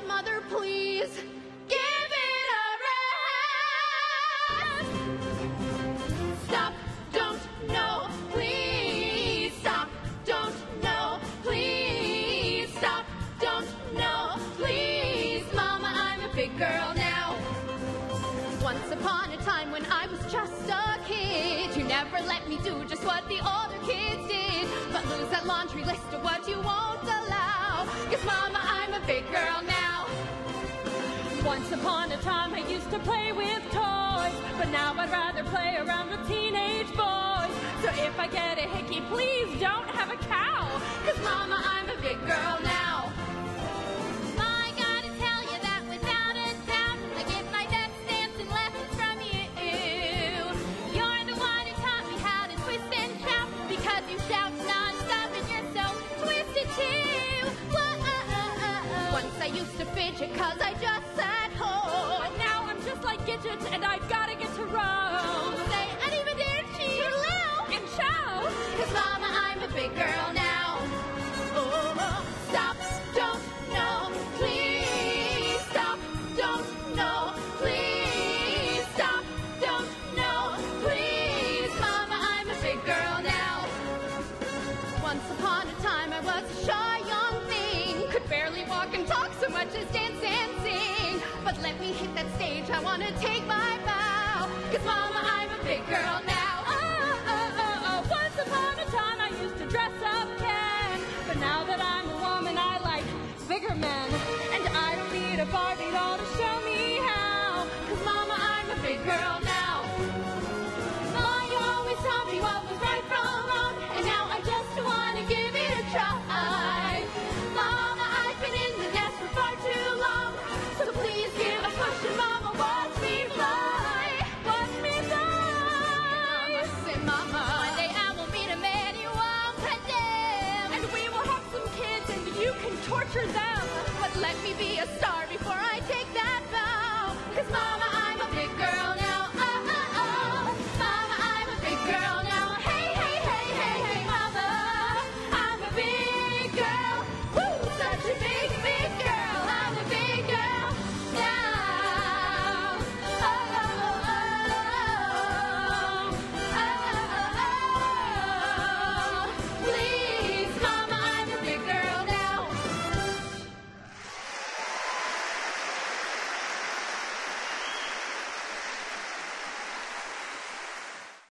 Godmother, please give it a rest. Stop, don't, no, please. Stop, don't, no, please. Stop, don't, no, please. Mama, I'm a big girl now. Once upon a time when I was just a kid, you never let me do just what the older kids did, but lose that laundry list of what you won't allow. Cause Mama, I'm a big girl now. Once upon a time I used to play with toys, but now I'd rather play around with teenage boys. So if I get a hickey, please don't have a cow. Cause Mama, I'm a big girl now. I used to fidget cause I just sat home, but now I'm just like Gidget and I've gotta get to Rome. Say arrivederci, hello, and ciao. Cause Mama, I'm a big girl now. Oh, stop, don't, no, please. Stop, don't, no, please. Stop, don't, no, please. Mama, I'm a big girl now. Once upon a time I was a shy young thing, could barely walk and talk, much as dance and sing. But let me hit that stage, I wanna take my bow. Cause Mama, I'm a big girl now. Once upon a time I used to dress up Ken, but now that I'm a woman I like bigger men, and I don't need a Barbie doll to show me how. Cause Mama, I'm a big girl now. Ma, you always taught me what was right from wrong, and now I just wanna give it a try. Torture them, but let me be a star before I take that vow. Cause Mama,